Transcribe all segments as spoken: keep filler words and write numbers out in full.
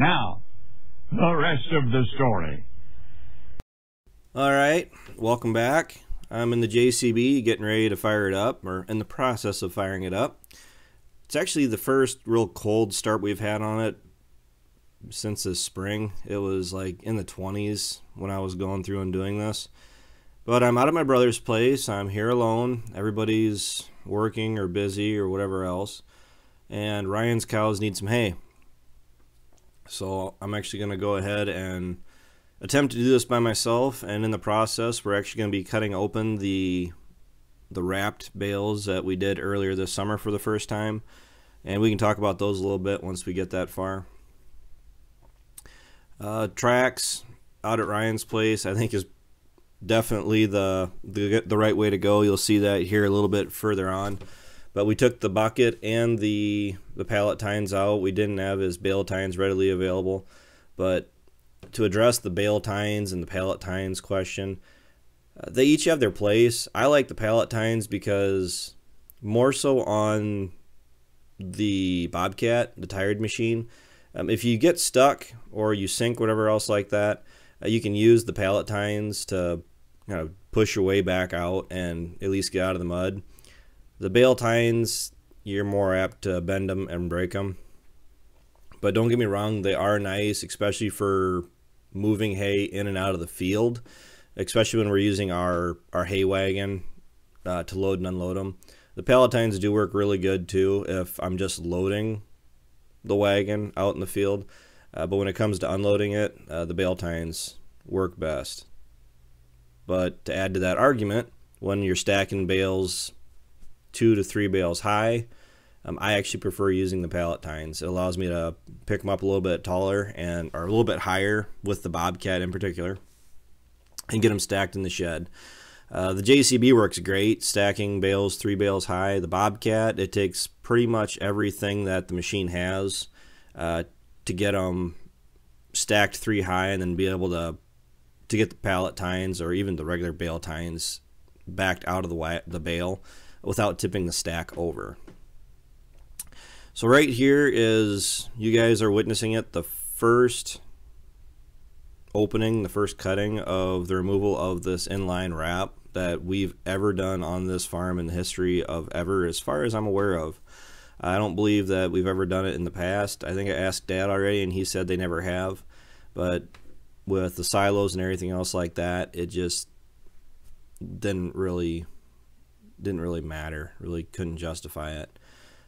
Now, the rest of the story. All right, welcome back. I'm in the J C B getting ready to fire it up, or in the process of firing it up. It's actually the first real cold start we've had on it since this spring. It was like in the twenties when I was going through and doing this. But I'm out at my brother's place. I'm here alone. Everybody's working or busy or whatever else. And Ryan's cows need some hay. So I'm actually going to go ahead and attempt to do this by myself. And in the process, we're actually going to be cutting open the the wrapped bales that we did earlier this summer for the first time. And we can talk about those a little bit once we get that far. Uh, tracks out at Ryan's place, I think, is definitely the, the the right way to go. You'll see that here a little bit further on. But we took the bucket and the the pallet tines out. We didn't have his bale tines readily available, but to address the bale tines and the pallet tines question, uh, they each have their place. I like the pallet tines because more so on the Bobcat, the tired machine. Um, if you get stuck or you sink, whatever else like that, uh, you can use the pallet tines to you know, push your way back out and at least get out of the mud. The bale tines, you're more apt to bend them and break them. But don't get me wrong, they are nice, especially for moving hay in and out of the field, especially when we're using our, our hay wagon uh, to load and unload them. The pallet tines do work really good too if I'm just loading the wagon out in the field. Uh, but when it comes to unloading it, uh, the bale tines work best. But to add to that argument, when you're stacking bales two to three bales high, um, I actually prefer using the pallet tines. It allows me to pick them up a little bit taller and or a little bit higher with the Bobcat in particular and get them stacked in the shed. Uh, the J C B works great stacking bales three bales high. The Bobcat, it takes pretty much everything that the machine has uh, to get them stacked three high and then be able to to get the pallet tines or even the regular bale tines backed out of the, the bale without tipping the stack over. So right here is, you guys are witnessing it, the first opening, the first cutting of the removal of this inline wrap that we've ever done on this farm in the history of ever, as far as I'm aware of. I don't believe that we've ever done it in the past. I think I asked Dad already and he said they never have, but with the silos and everything else like that, it just didn't really didn't really matter, really couldn't justify it.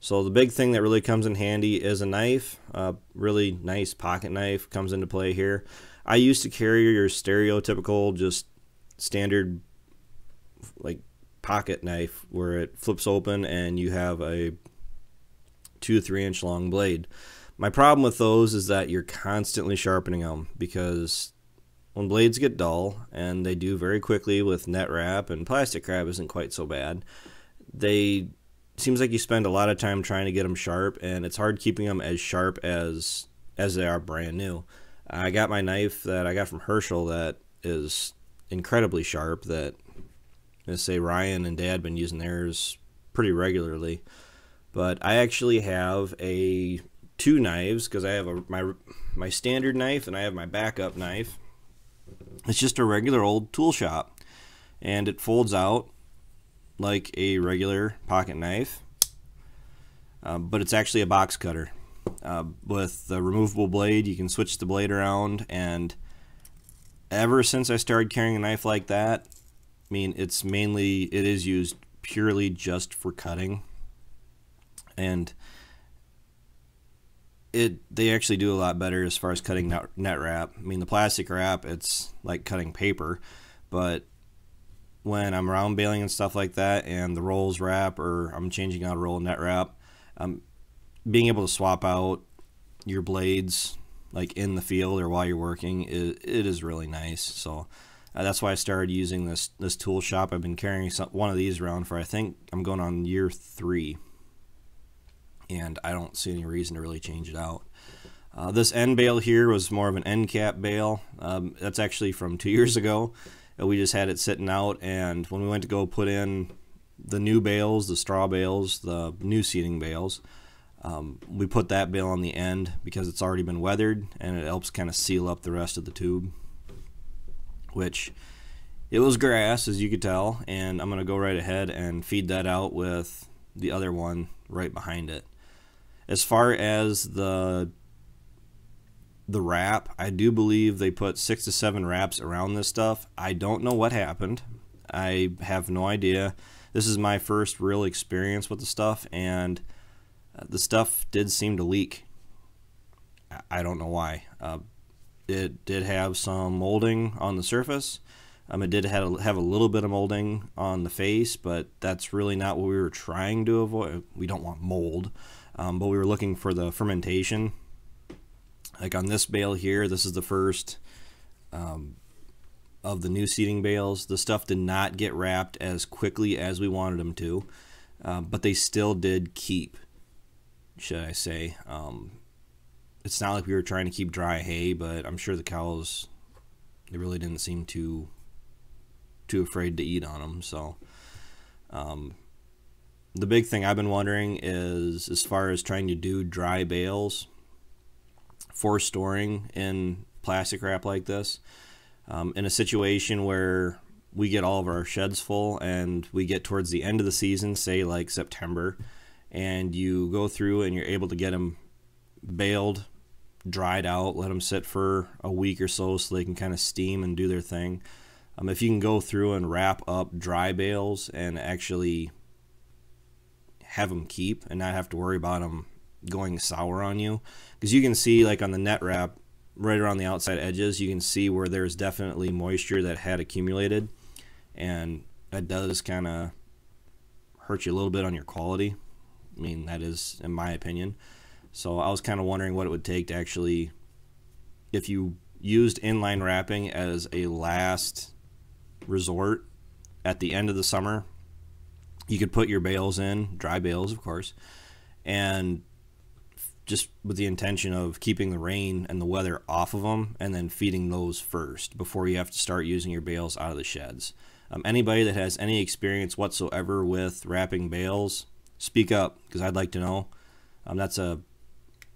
So the big thing that really comes in handy is a knife. A really nice pocket knife comes into play here. I used to carry your stereotypical, just standard like pocket knife where it flips open and you have a two, three inch long blade. My problem with those is that you're constantly sharpening them, because when blades get dull, and they do very quickly with net wrap, and plastic wrap isn't quite so bad, they seems like you spend a lot of time trying to get them sharp, and it's hard keeping them as sharp as as they are brand new. I got my knife that I got from Herschel that is incredibly sharp, that let's say Ryan and Dad have been using theirs pretty regularly. But I actually have a two knives, because I have a, my my standard knife and I have my backup knife. It's just a regular old Tool Shop, and it folds out like a regular pocket knife, uh, but it's actually a box cutter. Uh, with the removable blade, you can switch the blade around, and ever since I started carrying a knife like that, I mean, it's mainly, it is used purely just for cutting, and It, they actually do a lot better as far as cutting net wrap. I mean, the plastic wrap, it's like cutting paper, but when I'm round baling and stuff like that, and the rolls wrap, or I'm changing out a roll of net wrap, um, being able to swap out your blades like in the field or while you're working, it, it is really nice. So uh, that's why I started using this this Tool Shop. I've been carrying some, one of these around for, I think I'm going on year three. And I don't see any reason to really change it out. Uh, this end bale here was more of an end cap bale. Um, that's actually from two years ago. We just had it sitting out, and when we went to go put in the new bales, the straw bales, the new seeding bales, Um, we put that bail on the end because it's already been weathered, and it helps kind of seal up the rest of the tube, which it was grass, as you could tell, and I'm going to go right ahead and feed that out with the other one right behind it. As far as the the wrap, I do believe they put six to seven wraps around this stuff. I don't know what happened. I have no idea. This is my first real experience with the stuff, and the stuff did seem to leak. I don't know why. Uh, it did have some molding on the surface. Um, it did have a, have a little bit of molding on the face, but that's really not what we were trying to avoid. We don't want mold, um, but we were looking for the fermentation. Like on this bale here, this is the first um, of the new seeding bales. The stuff did not get wrapped as quickly as we wanted them to, uh, but they still did keep, should I say. Um, it's not like we were trying to keep dry hay, but I'm sure the cows, they really didn't seem too, too afraid to eat on them. So um, the big thing I've been wondering is, as far as trying to do dry bales for storing in plastic wrap like this, um, in a situation where we get all of our sheds full and we get towards the end of the season, say like September, and you go through and you're able to get them baled, dried out, let them sit for a week or so so they can kind of steam and do their thing. Um, if you can go through and wrap up dry bales and actually have them keep and not have to worry about them going sour on you, because you can see, like on the net wrap, right around the outside edges, you can see where there's definitely moisture that had accumulated, and that does kind of hurt you a little bit on your quality. I mean, that is in my opinion. So I was kind of wondering what it would take to actually, if you used inline wrapping as a last resort at the end of the summer, you could put your bales in, dry bales of course, and just with the intention of keeping the rain and the weather off of them, and then feeding those first before you have to start using your bales out of the sheds. Um, anybody that has any experience whatsoever with wrapping bales, speak up, because I'd like to know. Um, that's a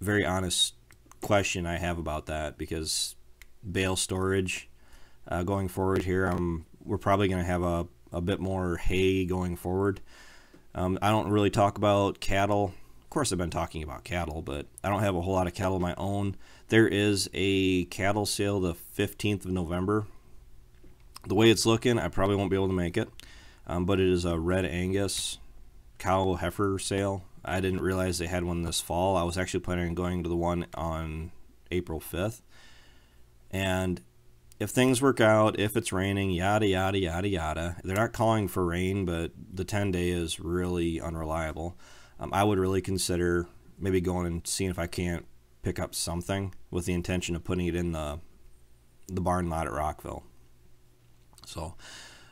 very honest question I have about that, because bale storage uh, going forward here, um, we're probably going to have a, a bit more hay going forward. Um, I don't really talk about cattle. Of course I've been talking about cattle, but I don't have a whole lot of cattle of my own. There is a cattle sale the fifteenth of November. The way it's looking, I probably won't be able to make it, um, but it is a red Angus cow heifer sale. I didn't realize they had one this fall. I was actually planning on going to the one on April fifth, and if things work out, if it's raining, yada yada yada yada, they're not calling for rain, but the ten day is really unreliable. Um, I would really consider maybe going and seeing if I can't pick up something with the intention of putting it in the the barn lot at Rockville. So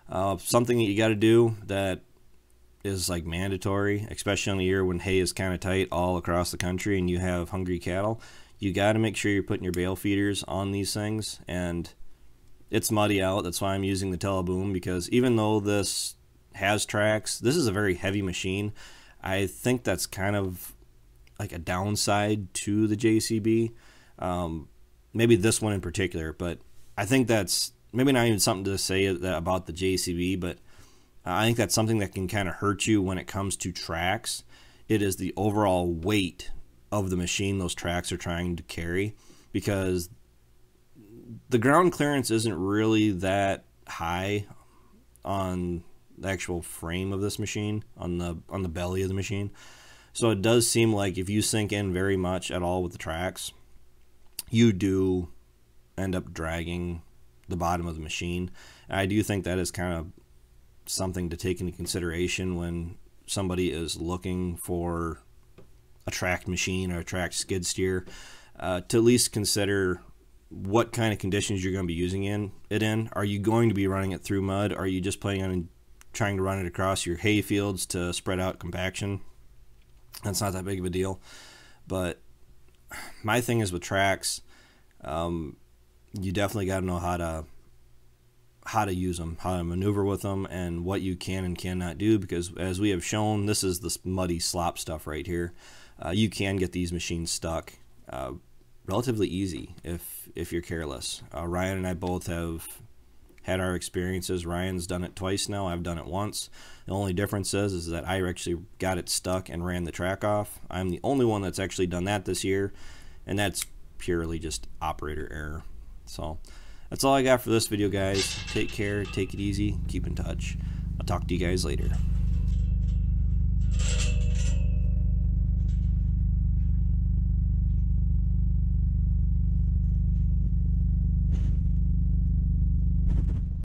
uh, something that you got to do that is like mandatory, especially on a year when hay is kind of tight all across the country and you have hungry cattle, you got to make sure you're putting your bale feeders on these things. And it's muddy out. That's why I'm using the teleboom, because even though this has tracks, this is a very heavy machine. I think that's kind of like a downside to the J C B, um, maybe this one in particular, but I think that's maybe not even something to say about the J C B, but I think that's something that can kind of hurt you when it comes to tracks. It is the overall weight of the machine those tracks are trying to carry, because the ground clearance isn't really that high on the actual frame of this machine, on the on the belly of the machine. So it does seem like if you sink in very much at all with the tracks, you do end up dragging the bottom of the machine. And I do think that is kind of something to take into consideration when somebody is looking for a tracked machine or a tracked skid steer, uh, to at least consider what kind of conditions you're going to be using in it in. Are you going to be running it through mud? Are you just planning on trying to run it across your hay fields to spread out compaction? That's not that big of a deal. But my thing is with tracks, um, you definitely got to know how to how to use them, how to maneuver with them, and what you can and cannot do, because as we have shown, this is this muddy slop stuff right here. uh, you can get these machines stuck uh, relatively easy if if you're careless. Uh, Ryan and I both have had our experiences. Ryan's done it twice now. I've done it once. The only difference is, is that I actually got it stuck and ran the track off. I'm the only one that's actually done that this year, and that's purely just operator error. So that's all I got for this video, guys. Take care, take it easy, keep in touch. I'll talk to you guys later.